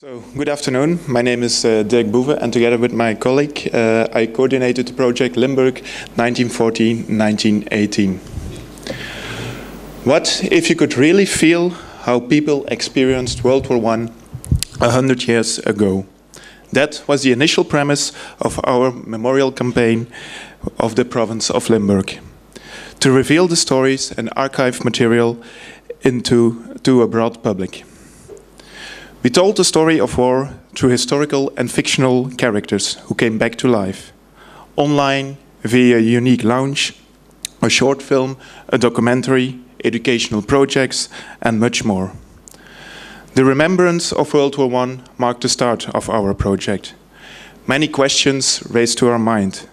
So, good afternoon, my name is Dirk Boeve, and together with my colleague I coordinated the project Limburg 1914-1918. What if you could really feel how people experienced World War I 100 years ago? That was the initial premise of our memorial campaign of the province of Limburg. To reveal the stories and archive material to a broad public. We told the story of war through historical and fictional characters who came back to life. Online, via a unique lounge, a short film, a documentary, educational projects, and much more. The remembrance of World War I marked the start of our project. Many questions raised to our mind.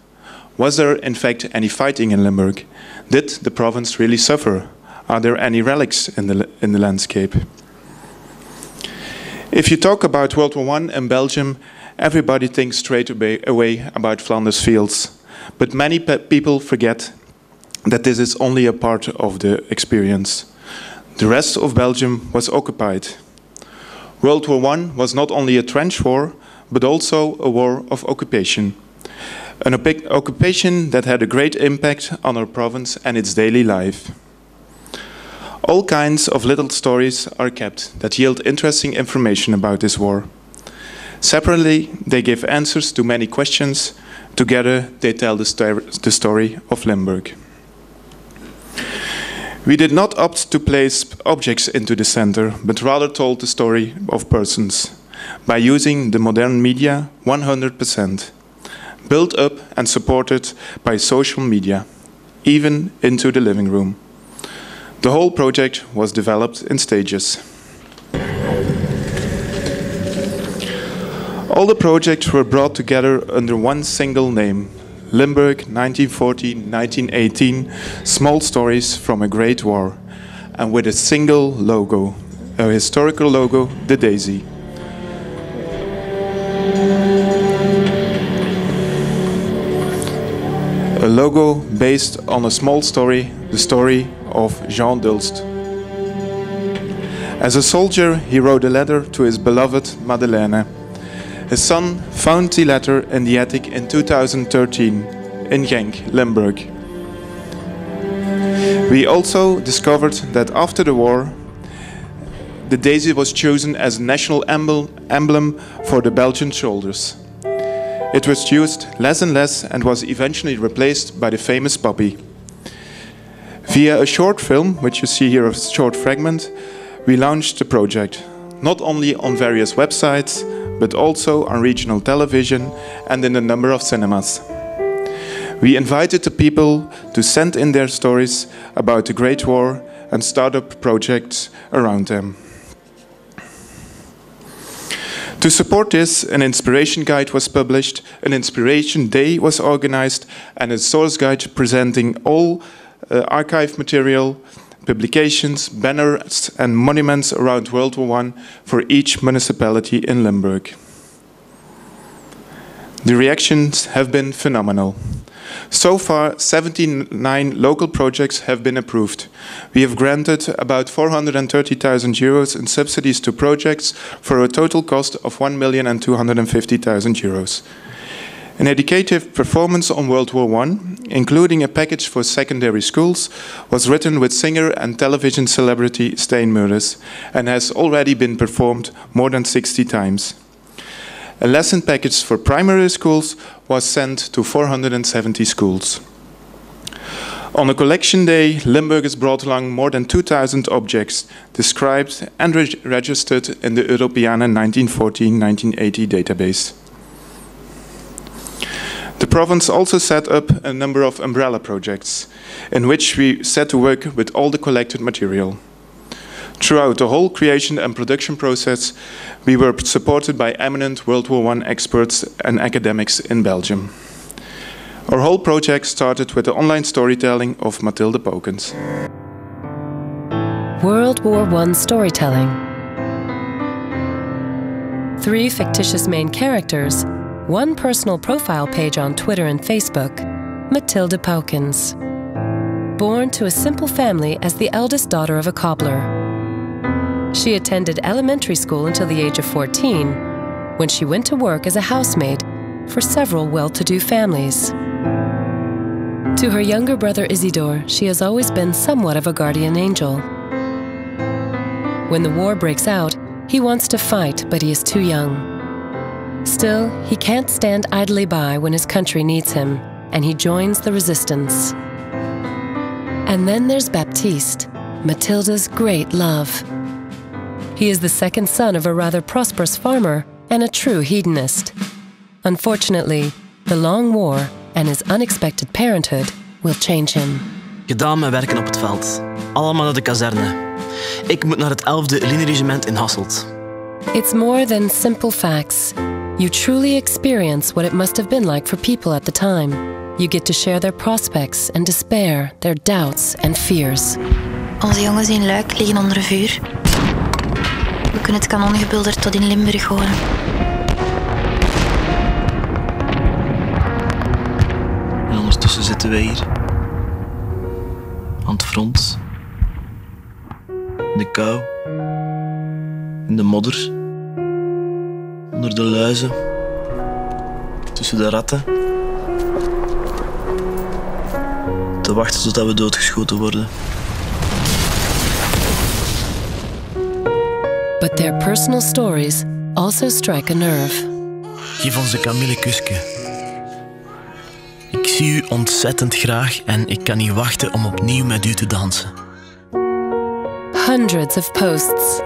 Was there, in fact, any fighting in Limburg? Did the province really suffer? Are there any relics in the landscape? If you talk about World War I in Belgium, everybody thinks straight away about Flanders Fields. But many people forget that this is only a part of the experience. The rest of Belgium was occupied. World War I was not only a trench war, but also a war of occupation. An occupation that had a great impact on our province and its daily life. All kinds of little stories are kept that yield interesting information about this war. Separately, they give answers to many questions. Together, they tell the story of Limburg. We did not opt to place objects into the center, but rather told the story of persons by using the modern media 100%, built up and supported by social media, even into the living room. The whole project was developed in stages. All the projects were brought together under one single name, Limburg 1914-1918, Small Stories from a Great War, and with a single logo, a historical logo, the daisy. A logo based on a small story, the story of Jean Dulst. As a soldier, he wrote a letter to his beloved Madeleine. His son found the letter in the attic in 2013 in Genk, Limburg. We also discovered that after the war, the daisy was chosen as a national emblem for the Belgian soldiers. It was used less and less and was eventually replaced by the famous poppy. Via a short film, which you see here, a short fragment, we launched the project, not only on various websites, but also on regional television and in a number of cinemas. We invited the people to send in their stories about the Great War and start up projects around them. To support this, an inspiration guide was published, an inspiration day was organized, and a source guide presenting all archive material, publications, banners and monuments around World War I for each municipality in Limburg. The reactions have been phenomenal. So far, 79 local projects have been approved. We have granted about €430,000 in subsidies to projects for a total cost of €1,250,000. An educative performance on World War I, including a package for secondary schools, was written with singer and television celebrity Steenmuurders and has already been performed more than 60 times. A lesson package for primary schools was sent to 470 schools. On a collection day, Limburgers brought along more than 2,000 objects described and registered in the Europeana 1914-1980 database. The province also set up a number of umbrella projects, in which we set to work with all the collected material. Throughout the whole creation and production process, we were supported by eminent World War I experts and academics in Belgium. Our whole project started with the online storytelling of Mathilde Paukens. World War I storytelling. Three fictitious main characters, one personal profile page on Twitter and Facebook, Mathilde Paukens. Born to a simple family as the eldest daughter of a cobbler. She attended elementary school until the age of 14, when she went to work as a housemaid for several well-to-do families. To her younger brother Isidore, she has always been somewhat of a guardian angel. When the war breaks out, he wants to fight, but he is too young. Still, he can't stand idly by when his country needs him, and he joins the resistance. And then there's Baptiste, Mathilde's great love. He is the second son of a rather prosperous farmer and a true hedonist. Unfortunately, the long war and his unexpected parenthood will change him. Gedaan met werken op het veld. Allemaal naar de kazerne. Ik moet naar het 11e Line Regiment in Hasselt. It's more than simple facts. You truly experience what it must have been like for people at the time. You get to share their prospects and despair, their doubts and fears. Onze jongens in Luik liggen onder vuur. We kunnen het kanongebulder tot in Limburg horen. Tussen zitten wij hier, aan het front, in de kou, in de modder, onder de luizen, tussen de ratten, te wachten totdat we doodgeschoten worden. But their personal stories also strike a nerve. Geef ons de Camille kusje. Ik zie u ontzettend graag en ik kan niet wachten om opnieuw met u te dansen. Hundreds of posts.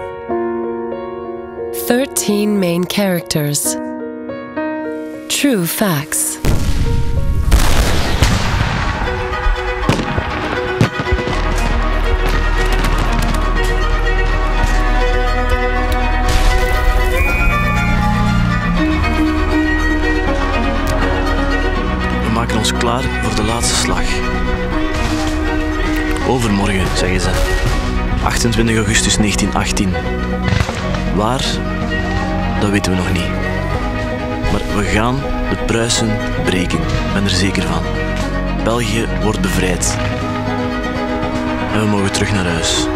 13 main characters. True facts. Ons klaar voor de laatste slag. Overmorgen, zeggen ze. 28 augustus 1918. Waar? Dat weten we nog niet. Maar we gaan de Pruisen breken. Ik ben er zeker van. België wordt bevrijd. En we mogen terug naar huis.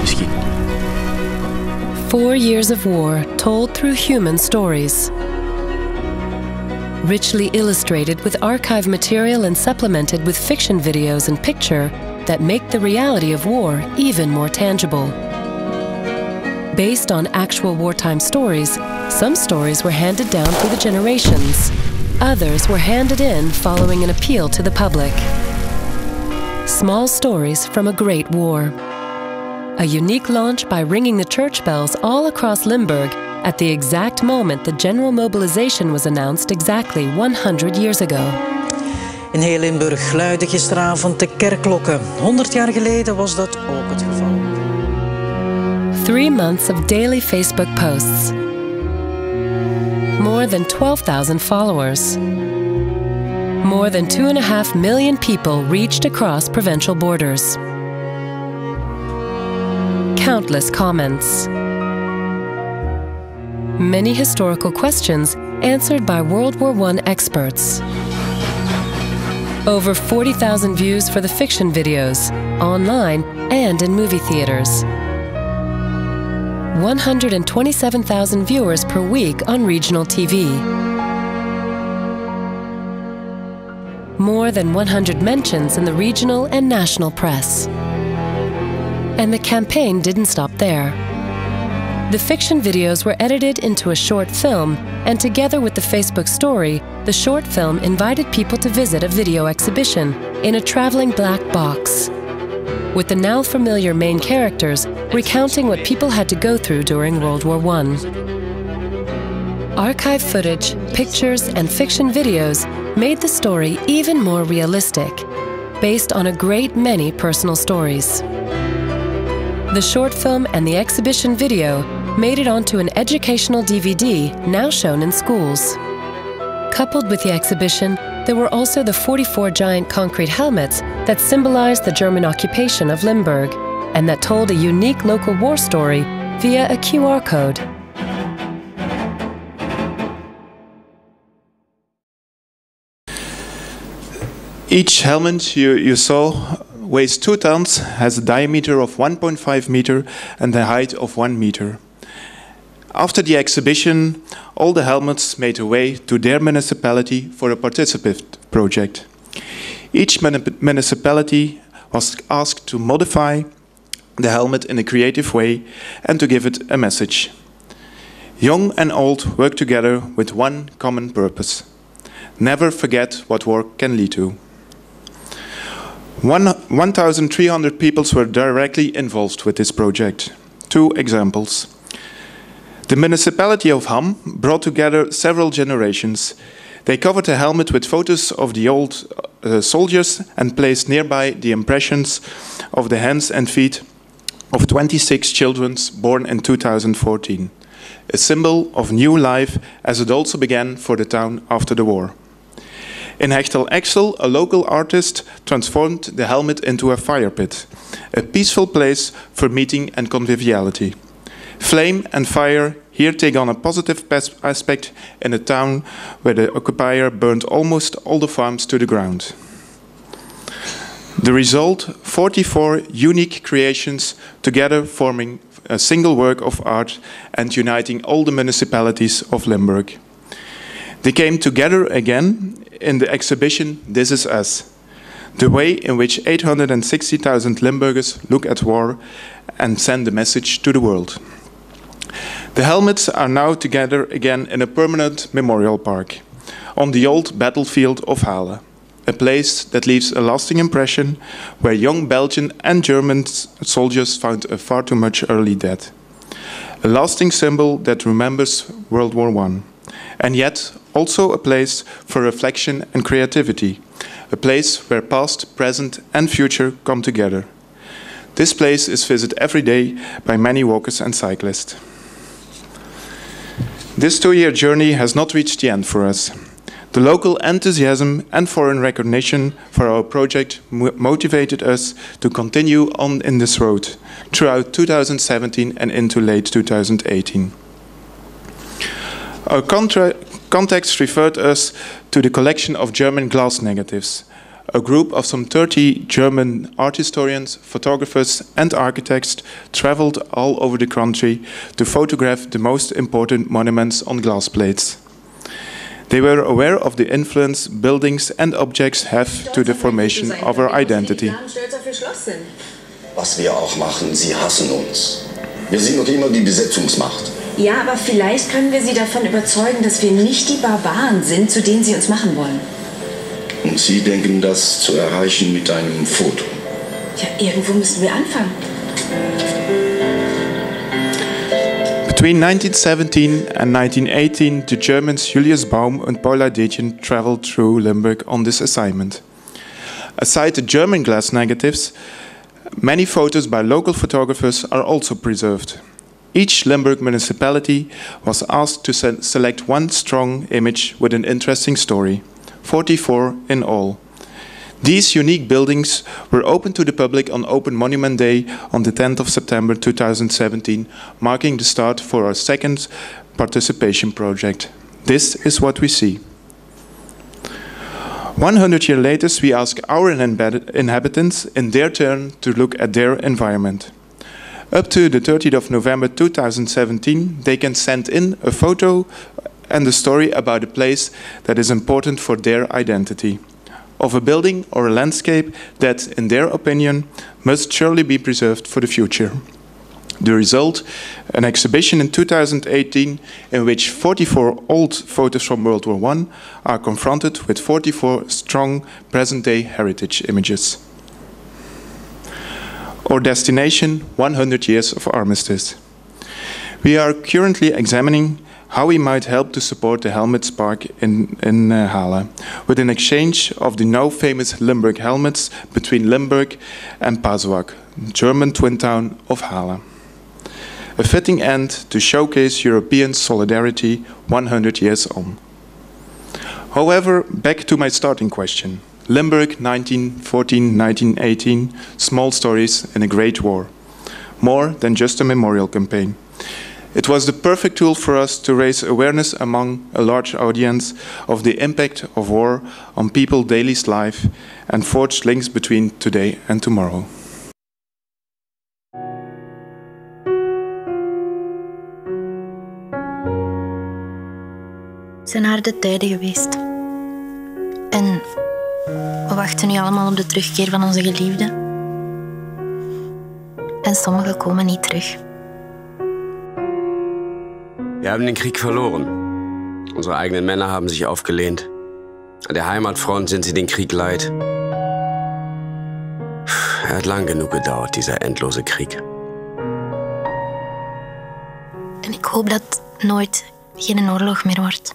Misschien. 4 years of war told through human stories. Richly illustrated with archive material and supplemented with fiction videos and picture that make the reality of war even more tangible. Based on actual wartime stories, some stories were handed down through the generations. Others were handed in following an appeal to the public. Small stories from a great war. A unique launch by ringing the church bells all across Limburg at the exact moment the general mobilization was announced exactly 100 years ago. In heel Limburg luidden gisteravond de kerkklokken. 100 jaar geleden was dat ook het geval. 3 months of daily Facebook posts. More than 12,000 followers. More than 2.5 million people reached across provincial borders. Countless comments. Many historical questions answered by World War I experts. Over 40,000 views for the fiction videos, online and in movie theaters. 127,000 viewers per week on regional TV. More than 100 mentions in the regional and national press. And the campaign didn't stop there. The fiction videos were edited into a short film, and together with the Facebook story, the short film invited people to visit a video exhibition in a traveling black box, with the now familiar main characters recounting what people had to go through during World War I. Archive footage, pictures, and fiction videos made the story even more realistic, based on a great many personal stories. The short film and the exhibition video made it onto an educational DVD now shown in schools. Coupled with the exhibition, there were also the 44 giant concrete helmets that symbolized the German occupation of Limburg and that told a unique local war story via a QR code. Each helmet you saw weighs 2 tons, has a diameter of 1.5 meter and a height of 1 meter. After the exhibition, all the helmets made a way to their municipality for a participative project. Each municipality was asked to modify the helmet in a creative way and to give it a message. Young and old work together with one common purpose. Never forget what war can lead to. 1,300 people were directly involved with this project. 2 examples. The municipality of Hamm brought together several generations. They covered the helmet with photos of the old soldiers and placed nearby the impressions of the hands and feet of 26 children born in 2014. A symbol of new life as it also began for the town after the war. In Hechtel-Axel, a local artist transformed the helmet into a fire pit, a peaceful place for meeting and conviviality. Flame and fire here take on a positive aspect in a town where the occupier burned almost all the farms to the ground. The result, 44 unique creations together forming a single work of art and uniting all the municipalities of Limburg. They came together again in the exhibition This Is Us, the way in which 860,000 Limburgers look at war and send the message to the world. The helmets are now together again in a permanent memorial park on the old battlefield of Halen, a place that leaves a lasting impression, where young Belgian and German soldiers found a far too much early death. A lasting symbol that remembers World War I, and yet also a place for reflection and creativity, a place where past, present and future come together. This place is visited every day by many walkers and cyclists. This 2-year journey has not reached the end for us. The local enthusiasm and foreign recognition for our project motivated us to continue on in this road throughout 2017 and into late 2018. Our context referred us to the collection of German glass negatives, a group of some 30 German art historians, photographers and architects traveled all over the country to photograph the most important monuments on glass plates. They were aware of the influence buildings and objects have to the formation of our identity. Was wir auch machen, sie hassen uns. Wir sind noch immer die Besetzungsmacht. Ja, aber vielleicht können wir sie davon überzeugen, dass wir nicht die Barbaren sind, zu denen sie uns machen wollen. Und sie denken, das zu erreichen mit einem Foto. Ja, irgendwo müssen wir anfangen. Between 1917 and 1918, the Germans Julius Baum and Paula Deichin traveled through Limburg on this assignment. Aside the German glass negatives, many photos by local photographers are also preserved. Each Limburg municipality was asked to select one strong image with an interesting story, 44 in all. These unique buildings were open to the public on Open Monument Day on the 10th of September 2017, marking the start for our second participation project. This is what we see. 100 years later, we ask our inhabitants in their turn to look at their environment. Up to the 30th of November 2017, they can send in a photo and a story about a place that is important for their identity, of a building or a landscape that, in their opinion, must surely be preserved for the future. The result, an exhibition in 2018 in which 44 old photos from World War I are confronted with 44 strong present-day heritage images. Our destination, 100 years of armistice. We are currently examining how we might help to support the Helmets Park in Halen, with an exchange of the now famous Limburg helmets between Limburg and Pazewak, German twin town of Halen. A fitting end to showcase European solidarity 100 years on. However, back to my starting question. Limburg 1914-1918, small stories in a great war. More than just a memorial campaign. It was the perfect tool for us to raise awareness among a large audience of the impact of war on people's daily life and forge links between today and tomorrow. Het zijn harde tijden geweest. En we wachten nu allemaal op de terugkeer van onze geliefden. En sommigen komen niet terug. We hebben den Krieg verloren. Unsere eigenen Männer haben sich aufgelehnt. An der Heimatfront sind sie den Krieg leid. Er hat lang genug gedauert, dieser endlose Krieg. En ik hoop dat nooit geen oorlog meer wordt.